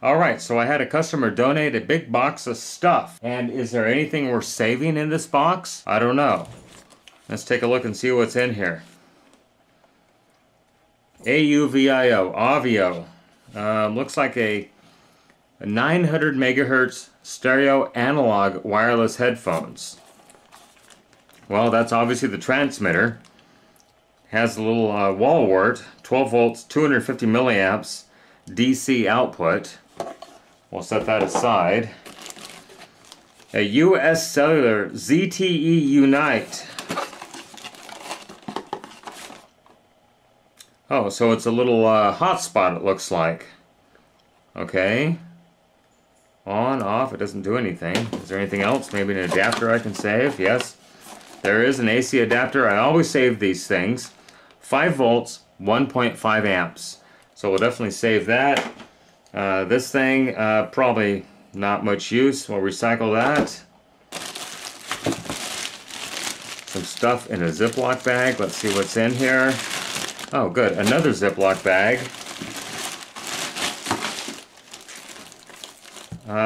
Alright, so I had a customer donate a big box of stuff. And is there anything worth saving in this box? I don't know. Let's take a look and see what's in here. AUVIO. Looks like a 900 megahertz stereo analog wireless headphones. Well, that's obviously the transmitter. Has a little wall wart, 12 volts, 250 milliamps, DC output. We'll set that aside. A US Cellular ZTE Unite. Oh, so it's a little hotspot, it looks like. Okay. On, off, it doesn't do anything. Is there anything else? Maybe an adapter I can save? Yes. There is an AC adapter. I always save these things. 5 volts, 1.5 amps. So we'll definitely save that. This thing, probably not much use. We'll recycle that. Some stuff in a Ziploc bag. Let's see what's in here. Oh, good. Another Ziploc bag.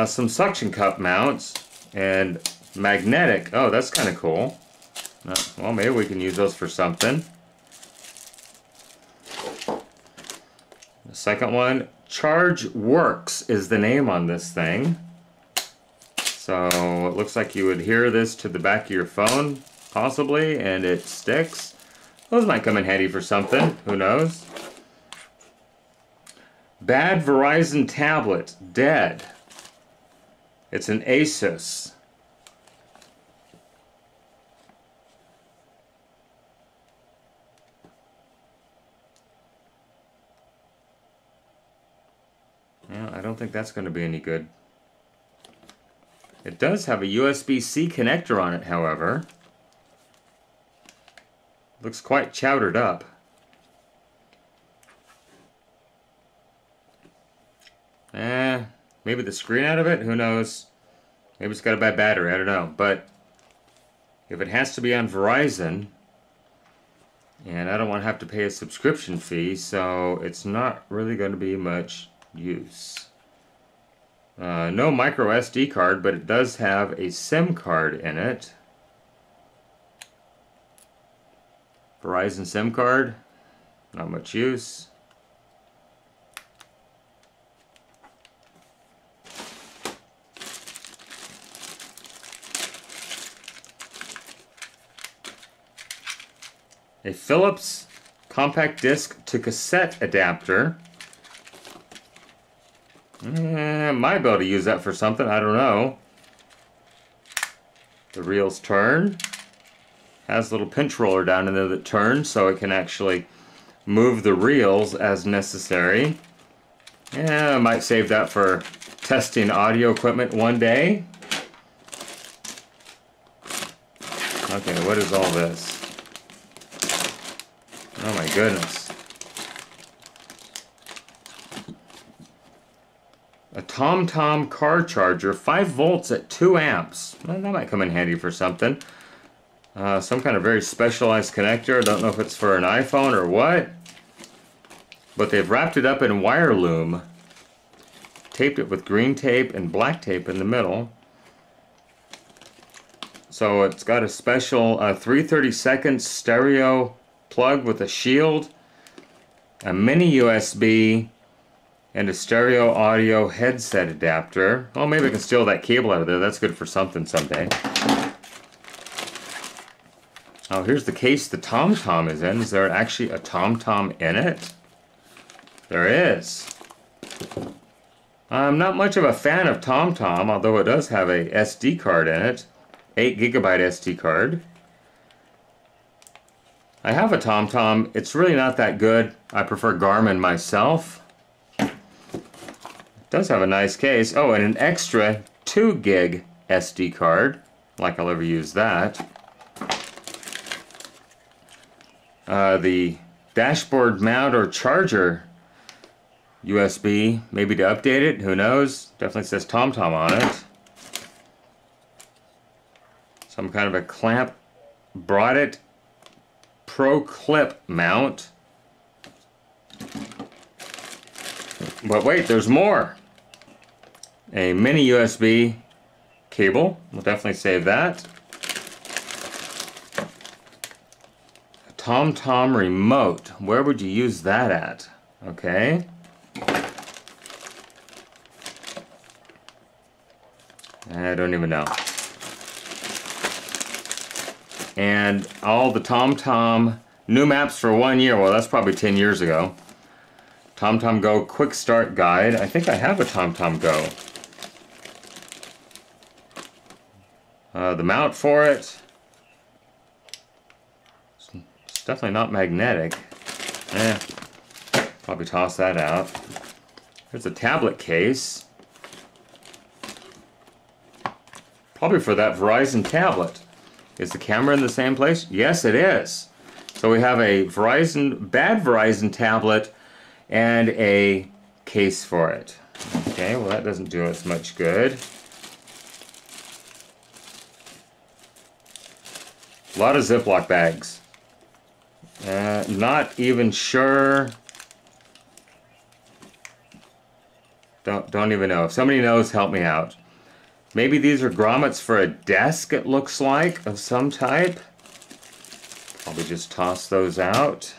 Some suction cup mounts and magnetic. Oh, that's kind of cool. Well, maybe we can use those for something. The second one, Charge Works is the name on this thing. So it looks like you would adhere this to the back of your phone, possibly, and it sticks. Those might come in handy for something, who knows. Bad Verizon tablet, dead. It's an Asus. Yeah, I don't think that's going to be any good. It does have a USB-C connector on it, however. Looks quite chowdered up. Maybe the screen out of it? Who knows? Maybe it's got a bad battery. I don't know. But if it has to be on Verizon, and I don't want to have to pay a subscription fee, so it's not really going to be much use. No micro SD card, but it does have a SIM card in it. Verizon SIM card, not much use. A Philips compact disc to cassette adapter. Might be able to use that for something, I don't know. The reels turn. Has a little pinch roller down in there that turns so it can actually move the reels as necessary. I might save that for testing audio equipment one day. Okay, what is all this? Oh my goodness. A TomTom car charger, 5 volts at 2 amps. Well, that might come in handy for something. Some kind of very specialized connector. I don't know if it's for an iPhone or what. But they've wrapped it up in wire loom. Taped it with green tape and black tape in the middle. So it's got a special 3/32 stereo plug with a shield, a mini USB, and a stereo audio headset adapter. Oh, maybe I can steal that cable out of there. That's good for something someday. Oh, here's the case the TomTom is in. Is there actually a TomTom in it? There is. I'm not much of a fan of TomTom, although it does have a SD card in it, 8 GB SD card. I have a TomTom. It's really not that good. I prefer Garmin myself. It does have a nice case. Oh, and an extra 2 GB SD card. Like I'll ever use that. The dashboard mount or charger USB. Maybe to update it. Who knows? Definitely says TomTom on it. Some kind of a clamp. Brought it. Pro clip mount. But wait, there's more. a mini USB cable. We'll definitely save that. A TomTom remote. Where would you use that at? Okay. I don't even know. And all the TomTom new maps for 1 year. Well, that's probably 10 years ago. TomTom Go Quick Start Guide. I think I have a TomTom Go. The mount for it. It's definitely not magnetic. Probably toss that out. Here's a tablet case. Probably for that Verizon tablet. Is the camera in the same place? Yes, it is. So we have a Verizon, bad Verizon tablet and a case for it. Okay, well that doesn't do us much good. A lot of Ziploc bags. Not even sure. Don't even know. If somebody knows, help me out. Maybe these are grommets for a desk, it looks like, of some type. Probably just toss those out.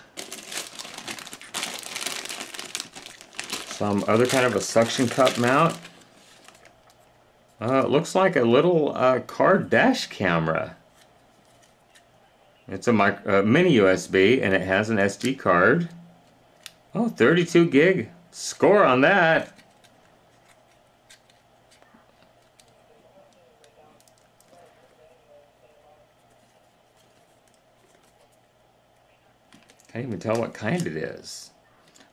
Some other kind of a suction cup mount. It looks like a little car dash camera. It's a mini USB and it has an SD card. Oh, 32 gig. Score on that. Can't even tell what kind it is.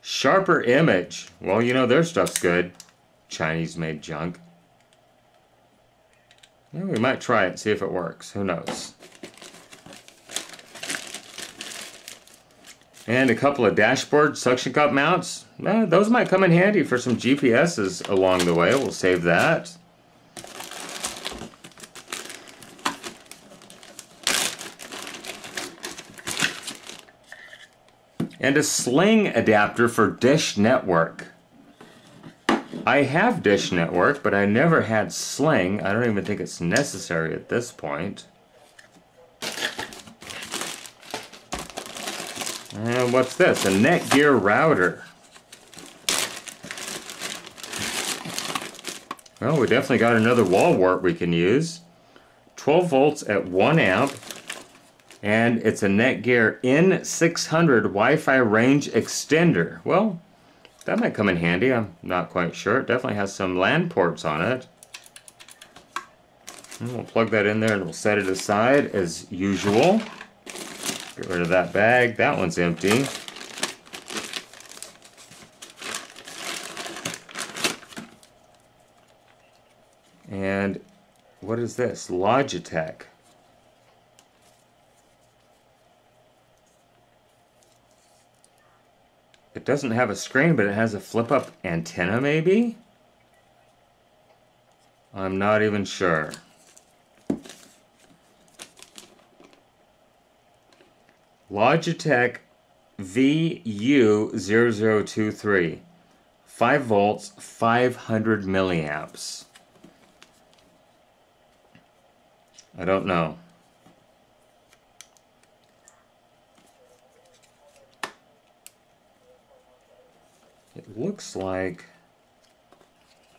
Sharper Image. Well, you know their stuff's good. Chinese-made junk. Well, we might try it, see if it works. Who knows? And a couple of dashboard suction cup mounts. Those might come in handy for some GPSs along the way. We'll save that. And a sling adapter for Dish Network. I have Dish Network, but I never had Sling. I don't even think it's necessary at this point. And what's this? A Netgear router. Well, we definitely got another wall wart we can use. 12 volts at 1 amp. And it's a Netgear N600 Wi-Fi range extender. Well, that might come in handy. I'm not quite sure. It definitely has some LAN ports on it. And we'll plug that in there and we'll set it aside as usual. Get rid of that bag. That one's empty. And what is this? Logitech. It doesn't have a screen, but it has a flip-up antenna, maybe? I'm not even sure. Logitech VU0023. 5 volts, 500 milliamps. I don't know. It looks like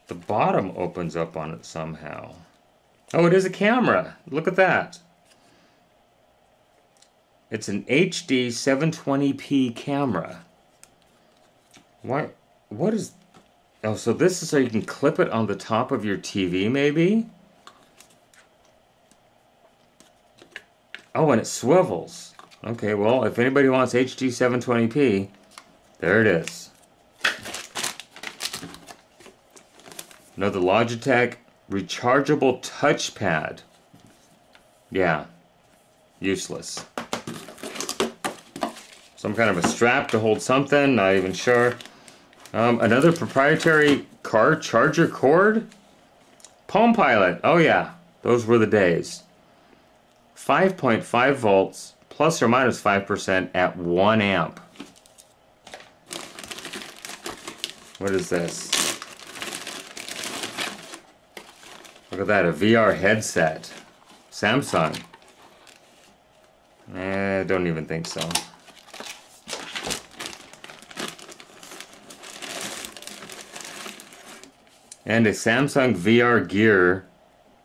the bottom opens up on it somehow. Oh, it is a camera. Look at that. It's an HD 720p camera. What is... Oh, so this is so you can clip it on the top of your TV, maybe? Oh, and it swivels. Okay, well, if anybody wants HD 720p, there it is. Another Logitech rechargeable touchpad. Yeah, useless. Some kind of a strap to hold something, not even sure. Another proprietary car charger cord. Palm Pilot, oh yeah, those were the days. 5.5 volts, plus or minus 5% at 1 amp. What is this? Look at that, a VR headset. Samsung. Eh, don't even think so. And a Samsung VR Gear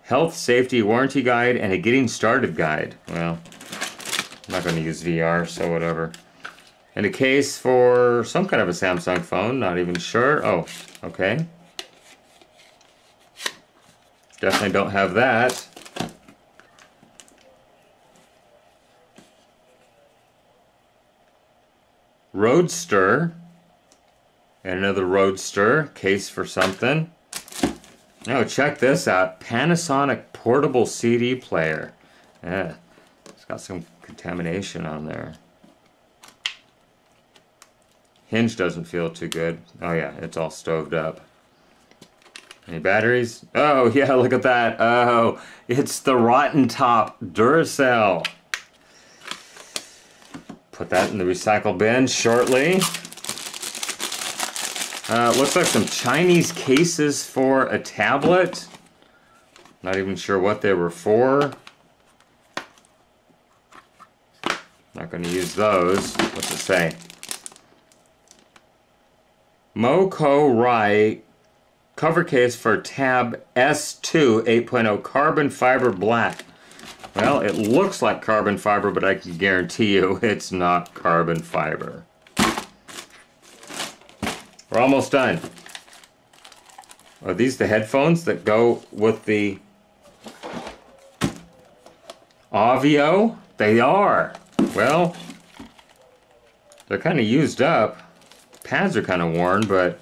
health safety warranty guide and a getting started guide. Well, I'm not going to use VR, so whatever. And a case for some kind of a Samsung phone, not even sure. Oh, okay. Definitely don't have that. Roadster. And another Roadster, case for something. Now check this out, Panasonic portable CD player. Yeah, it's got some contamination on there. Hinge doesn't feel too good. Oh yeah, it's all stoved up. Any batteries? Oh yeah, look at that. Oh, it's the Rotten Top Duracell. Put that in the recycle bin shortly. Looks like some Chinese cases for a tablet. Not even sure what they were for. Not going to use those. What's it say? Moco Rai cover case for Tab S2 8.0 carbon fiber black. Well, it looks like carbon fiber, but I can guarantee you it's not carbon fiber. We're almost done. Are these the headphones that go with the AUVIO? They are. Well, they're kind of used up. Pads are kind of worn, but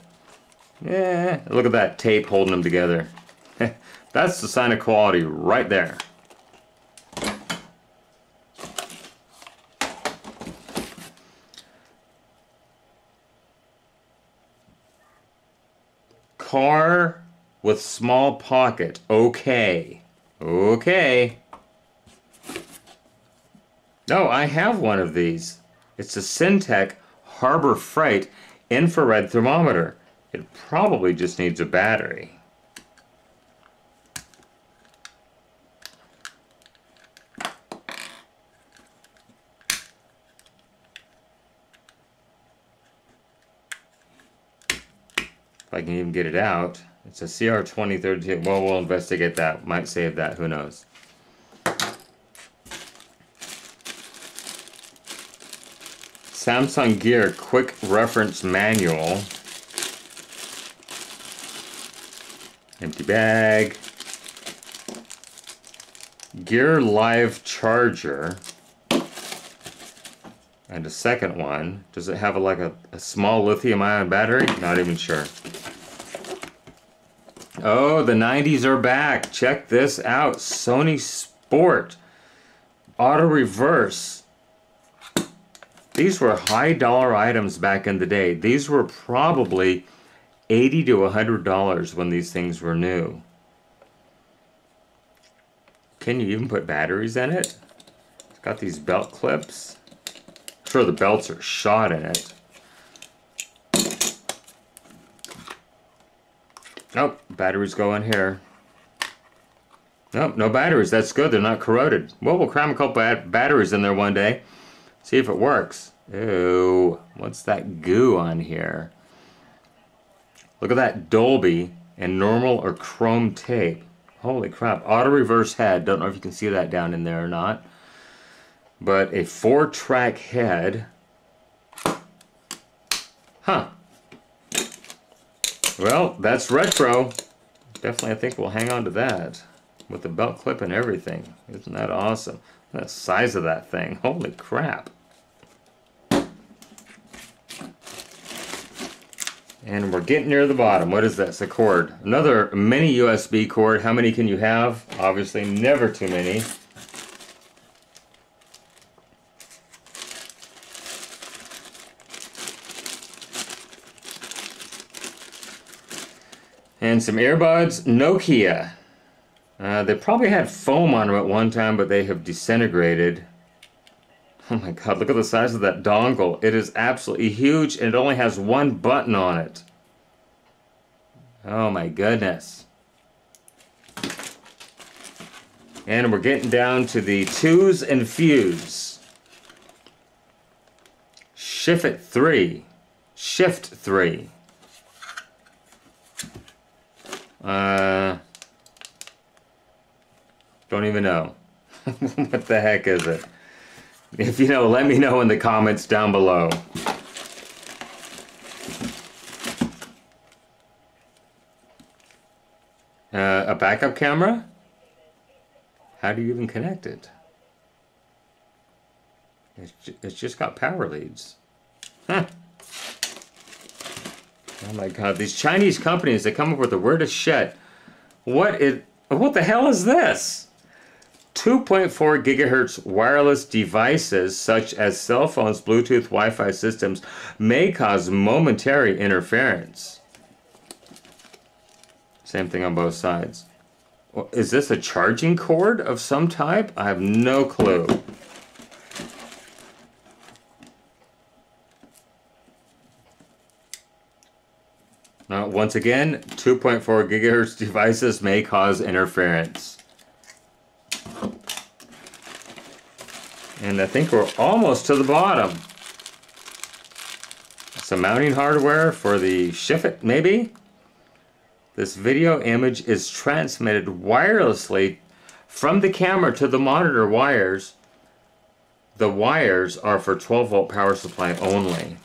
yeah, look at that tape holding them together. That's the sign of quality right there. Car with small pocket. Okay. Okay. No, I have one of these. It's a Syntech Harbor Freight infrared thermometer. It probably just needs a battery. If I can even get it out. It's a CR2032. Well, we'll investigate that. Might save that. Who knows? Samsung Gear Quick Reference Manual. Empty bag. Gear Live Charger. And a second one. Does it have like a small lithium-ion battery? Not even sure. Oh, the 90s are back. Check this out. Sony Sport. Auto Reverse. These were high dollar items back in the day. These were probably $80 to $100 when these things were new. Can you even put batteries in it? It's got these belt clips. I'm sure the belts are shot in it. Nope, batteries go in here. Nope, no batteries. That's good. They're not corroded. Well, we'll cram a couple batteries in there one day. See if it works. Ew, what's that goo on here? Look at that Dolby and normal or chrome tape. Holy crap, auto reverse head. Don't know if you can see that down in there or not. But a 4-track head. Huh. Well, that's retro. Definitely I think we'll hang on to that. With the belt clip and everything. Isn't that awesome? The size of that thing. Holy crap. And we're getting near the bottom. What is that? It's a cord. Another mini USB cord. How many can you have? Obviously never too many. And some earbuds. Nokia. They probably had foam on them at one time, but they have disintegrated. Oh my god, look at the size of that dongle. It is absolutely huge, and it only has one button on it. Oh my goodness. And we're getting down to the twos and fews. Shift 3. Don't even know. What the heck is it? If you know, let me know in the comments down below. A backup camera? How do you even connect it? It's just got power leads. Huh. Oh my God, these Chinese companies, they come up with the weirdest shit. What the hell is this? 2.4 gigahertz wireless devices such as cell phones, Bluetooth, Wi-Fi systems may cause momentary interference. Same thing on both sides. Is this a charging cord of some type? I have no clue. Now, once again, 2.4 gigahertz devices may cause interference. And I think we're almost to the bottom. Some mounting hardware for the Shift, maybe? This video image is transmitted wirelessly from the camera to the monitor wires. The wires are for 12-volt power supply only.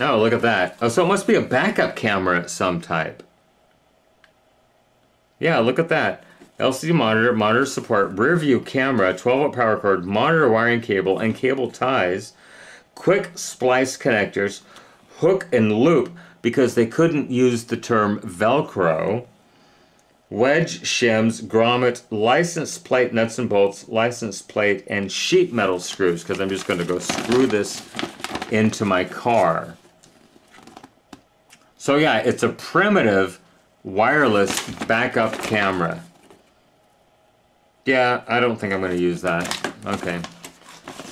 Oh, look at that. Oh, so it must be a backup camera of some type. Yeah, look at that. LCD monitor, monitor support, rear view camera, 12-volt power cord, monitor wiring cable, and cable ties. Quick splice connectors, hook and loop, because they couldn't use the term Velcro. Wedge, shims, grommet, license plate nuts and bolts, license plate, and sheet metal screws, because I'm just going to go screw this into my car. So yeah, it's a primitive wireless backup camera. Yeah, I don't think I'm going to use that. Okay.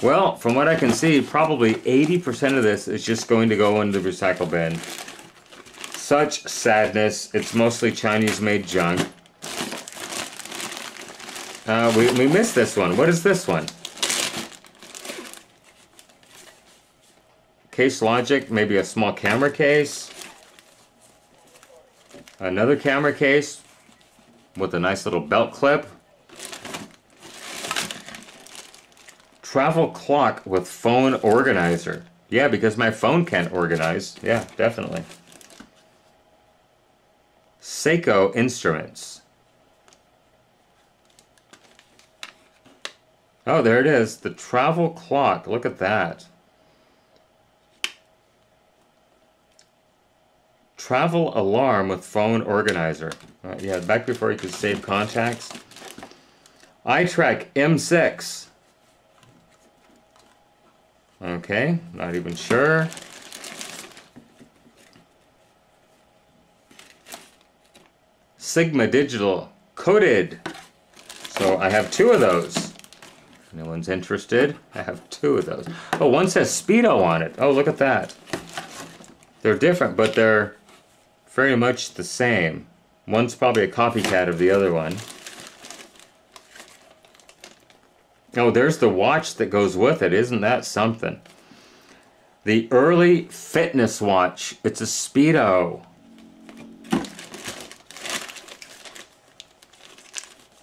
Well, from what I can see, probably 80% of this is just going to go into the recycle bin. Such sadness. It's mostly Chinese-made junk. We missed this one. What is this one? Case Logic, maybe a small camera case. Another camera case with a nice little belt clip. Travel clock with phone organizer. Yeah, because my phone can't organize. Yeah, definitely. Seiko Instruments. Oh, there it is. The travel clock. Look at that. Travel alarm with phone organizer. Yeah, back before you could save contacts. iTrack M6. Okay, not even sure. Sigma Digital Coded. So I have two of those. No one's interested. I have two of those. Oh, one says Speedo on it. Oh, look at that. They're different, but they're very much the same. One's probably a copycat of the other one. Oh, there's the watch that goes with it. Isn't that something? The early fitness watch. It's a Speedo.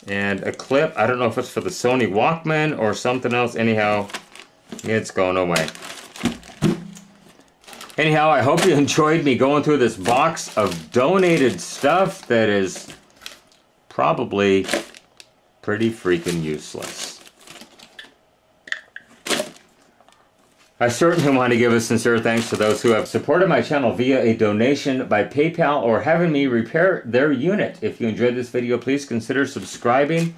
And a clip. I don't know if it's for the Sony Walkman or something else. Anyhow, it's going away. Anyhow, I hope you enjoyed me going through this box of donated stuff that is probably pretty freaking useless. I certainly want to give a sincere thanks to those who have supported my channel via a donation by PayPal or having me repair their unit. If you enjoyed this video, please consider subscribing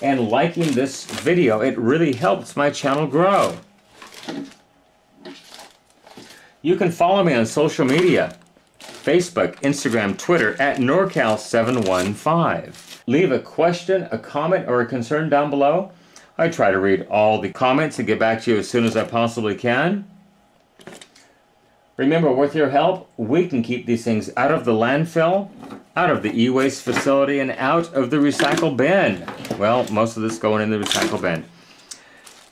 and liking this video. It really helps my channel grow. You can follow me on social media, Facebook, Instagram, Twitter, at NorCal715. Leave a question, a comment, or a concern down below. I try to read all the comments and get back to you as soon as I possibly can. Remember, with your help, we can keep these things out of the landfill, out of the e-waste facility, and out of the recycle bin. Well, most of this going in the recycle bin.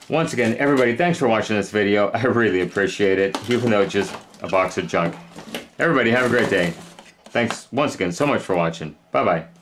Once again, everybody, thanks for watching this video. I really appreciate it, even though it's just a box of junk. Everybody, have a great day. Thanks once again so much for watching. Bye-bye.